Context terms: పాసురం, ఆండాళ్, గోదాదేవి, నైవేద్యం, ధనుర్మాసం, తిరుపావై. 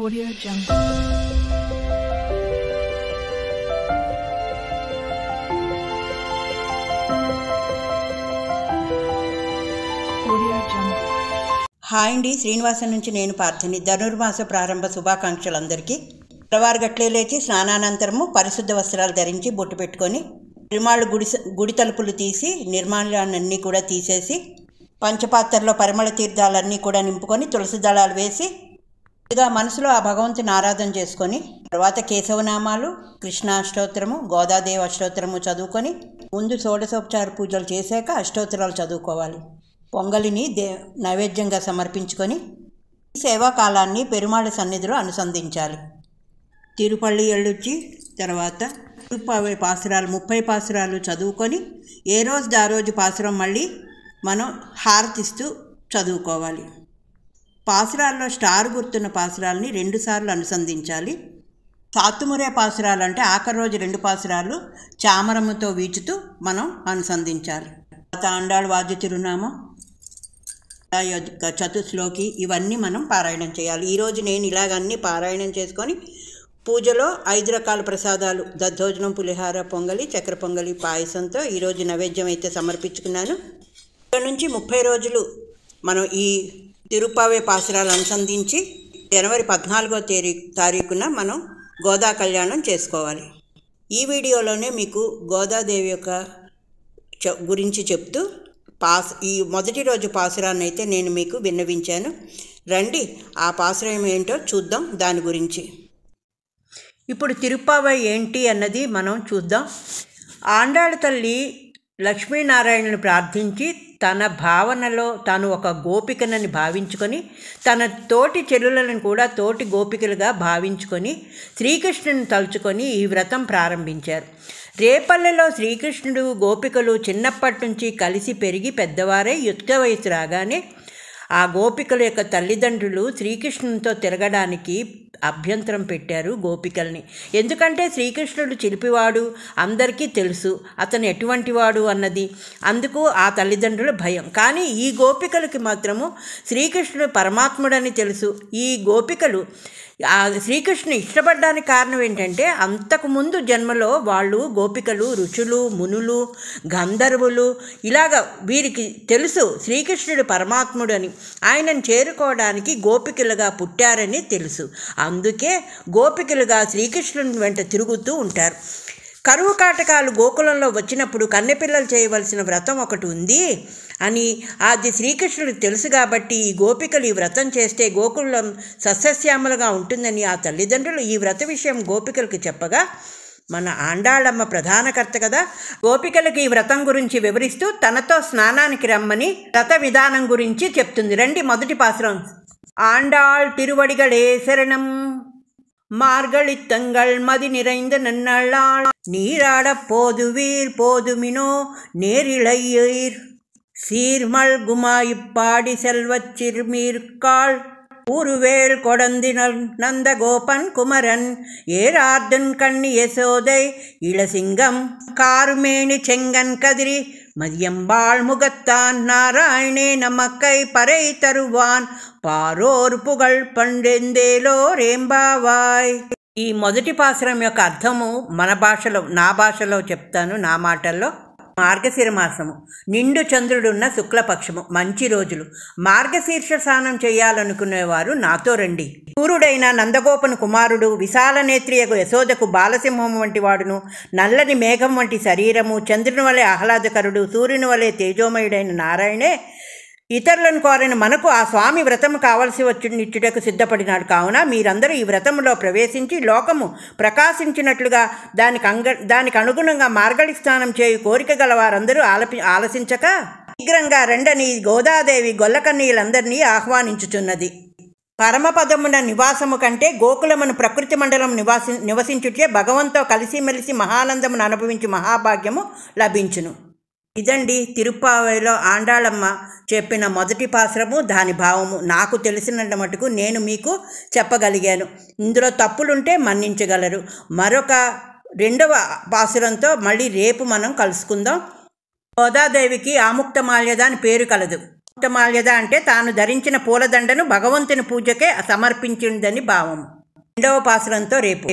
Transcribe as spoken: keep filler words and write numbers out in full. Audio Jungle. Hi అండి, శ్రీనివాసన్ నుంచి నేను పార్థని. ధనుర్మాస ప్రారంభ శుభాకాంక్షలందరికీ. తెల్లవారు గట్లే లేచి స్నానానంతరము పరిశుద్ధ వస్త్రాలు ధరించి బొట్టు పెట్టుకొని నిర్మాళ్ళు గుడి గుడి తలుపులు తీసి నిర్మాణాలన్నీ కూడా తీసేసి పంచపాత్రలో పరిమళ తీర్థాలన్నీ కూడా నింపుకొని తులసి దళాలు వేసి ఇదిగా మనసులో ఆ భగవంతుని ఆరాధన చేసుకొని తర్వాత కేశవనామాలు, కృష్ణాష్టోత్తరము, గోదాదేవి అష్టోత్తరము చదువుకొని ముందు షోడశోపచార పూజలు చేశాక అష్టోత్తరాలు చదువుకోవాలి. పొంగలిని దే నైవేద్యంగా సమర్పించుకొని సేవాకాలాన్ని పెరుమాళ సన్నిధిలో అనుసంధించాలి. తిరుపల్లి ఎళ్ళొచ్చి తర్వాత తిరుపావై పాసురాలు ముప్పై పాసురాలు చదువుకొని ఏ రోజు ఆ రోజు పాసురం మళ్ళీ మనం హారతిస్తూ చదువుకోవాలి. పాసురాల్లో స్టార్ గుర్తున్న పాసురాలని రెండుసార్లు అనుసంధించాలి. సాతుమురే పాసురాలు అంటే ఆఖరి రోజు రెండు పాసురాలు చామరముతో వీచుతూ మనం అనుసంధించాలి. తాండాళ్ వాద్య తిరునామం, చతుశ్లోకి ఇవన్నీ మనం పారాయణం చేయాలి. ఈరోజు నేను ఇలాగన్నీ పారాయణం చేసుకొని పూజలో ఐదు రకాల ప్రసాదాలు దద్దోజనం, పులిహార, పొంగలి, చక్కెర పొంగలి, పాయసంతో ఈరోజు నైవేద్యం అయితే సమర్పించుకున్నాను. ఇక్కడ నుంచి ముప్పై రోజులు మనం ఈ తిరుపావే పాసురాలు అనుసంధించి జనవరి పద్నాలుగో తేదీ తారీఖున మనం గోదా కళ్యాణం చేసుకోవాలి. ఈ వీడియోలోనే మీకు గోదాదేవి యొక్క గురించి చెప్తూ పాస్ ఈ మొదటి రోజు పాసురాన్ని అయితే నేను మీకు విన్నవించాను. రండి, ఆ పాసురం ఏంటో చూద్దాం. దాని గురించి ఇప్పుడు తిరుపావై ఏంటి అన్నది మనం చూద్దాం. ఆండాళ్ తల్లి లక్ష్మీనారాయణను ప్రార్థించి తన భావనలో తాను ఒక గోపికనని భావించుకొని తన తోటి చెల్లులను కూడా తోటి గోపికలుగా భావించుకొని శ్రీకృష్ణుని తలుచుకొని ఈ వ్రతం ప్రారంభించారు. రేపల్లెలో శ్రీకృష్ణుడు గోపికలు చిన్నప్పటి నుంచి కలిసి పెరిగి పెద్దవారే యుక్త వయసు రాగానే ఆ గోపికల యొక్క తల్లిదండ్రులు శ్రీకృష్ణునితో తిరగడానికి అభ్యంతరం పెట్టారు గోపికల్ని. ఎందుకంటే శ్రీకృష్ణుడు చిలిపివాడు, అందరికీ తెలుసు అతను ఎటువంటి వాడు అన్నది. అందుకు ఆ తల్లిదండ్రుల భయం. కానీ ఈ గోపికలకి మాత్రము శ్రీకృష్ణుడు పరమాత్ముడని తెలుసు. ఈ గోపికలు ఆ శ్రీకృష్ణుని ఇష్టపడడానికి కారణం ఏంటంటే అంతకుముందు జన్మలో వాళ్ళు గోపికలు ఋషులు, మునులు, గంధర్వులు ఇలాగ వీరికి తెలుసు శ్రీకృష్ణుడు పరమాత్ముడు అని. ఆయనను చేరుకోవడానికి గోపికలుగా పుట్టారని తెలుసు. అందుకే గోపికలుగా శ్రీకృష్ణుని వెంట తిరుగుతూ ఉంటారు. కరువు కాటకాలు గోకులంలో వచ్చినప్పుడు కన్నెపిల్లలు చేయవలసిన వ్రతం ఒకటి ఉంది అని అది శ్రీకృష్ణుడికి తెలుసు. కాబట్టి ఈ గోపికలు ఈ వ్రతం చేస్తే గోకులం సస్యశ్యామలుగా ఉంటుందని ఆ తల్లిదండ్రులు ఈ వ్రత విషయం గోపికలకు చెప్పగా మన ఆండాళమ్మ ప్రధానకర్త కదా, గోపికలకు ఈ వ్రతం గురించి వివరిస్తూ తనతో స్నానానికి రమ్మని వ్రత విధానం గురించి చెప్తుంది. రండి, మొదటి పాసురం. ஆண்டாள் திருவடிகளே சரணம். மார்கழித்தங்கள் மதி நிறைந்த நன்னாளாள் நீராடப் போதுவீர் போதுமினோ நேரிழையீர் சீர்மல் குமாயிப்பாடி செல்வச் சிறுமீர்காள் ஊருவேல் கொடந்தினல் நந்தகோபன் குமரன் ஏரார்தன் கண்ணி யசோதை இளசிங்கம் காருமேனி செங்கன் கதிரி மதியம்பாள் முகத்தான் நாராயணே நமக்கை பறை தருவான் పారోర్ పుగల్ పండేందేలో రేంబావాయ్. ఈ మొదటి పాసురం యొక్క అర్థము మన భాషలో, నా భాషలో చెప్తాను, నా మాటల్లో. మార్గశిర మాసము, నిండు చంద్రుడున్న శుక్లపక్షము, మంచి రోజులు. మార్గశీర్ష స్నానం చేయాలనుకునేవారు నాతో రండి. సూర్యుడైన నందగోపను కుమారుడు, విశాల నేత్రియకు యశోదకు బాలసింహం వంటి వాడును, నల్లని మేఘం వంటి శరీరము, చంద్రుని వలె ఆహ్లాదకరుడు, సూర్యుని వలె తేజోమయుడైన నారాయణే ఇతరులను కోరిన మనకు ఆ స్వామి వ్రతము కావలసి వచ్చి నిచ్చుటకు సిద్ధపడినాడు. కావున మీరందరూ ఈ వ్రతములో ప్రవేశించి లోకము ప్రకాశించినట్లుగా దానికి అంగ దానికి అనుగుణంగా మార్గళి స్నానం చేయి కోరిక గల వారందరూ ఆలపి ఆలసించక శీఘ్రంగా రెండని గోదాదేవి గొల్లకన్నీలందరినీ ఆహ్వానించుచున్నది. పరమపదమున నివాసము కంటే గోకులమును ప్రకృతి మండలం నివాసి నివసించుటే భగవంతో కలిసిమెలిసి మహానందమును అనుభవించి మహాభాగ్యము లభించును. ఇదండి తిరుపావైలో ఆండాళమ్మ చెప్పిన మొదటి పాసురము, దాని భావము. నాకు తెలిసినంత మటుకు నేను మీకు చెప్పగలిగాను. ఇందులో తప్పులుంటే మన్నించగలరు. మరొక రెండవ పాసురంతో మళ్ళీ రేపు మనం కలుసుకుందాం. గోదాదేవికి ఆముక్తమాల్యద అని పేరు కలదు. పూటమాల్యద అంటే తాను ధరించిన పూలదండను భగవంతుని పూజకే సమర్పించిందని భావం. రెండవ పాసురంతో రేపు.